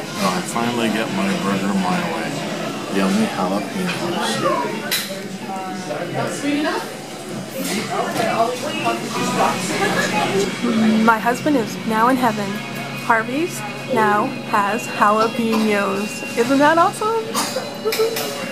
And I finally get my burger my way. Yummy jalapenos. My husband is now in heaven. Harvey's now has jalapenos. Isn't that awesome?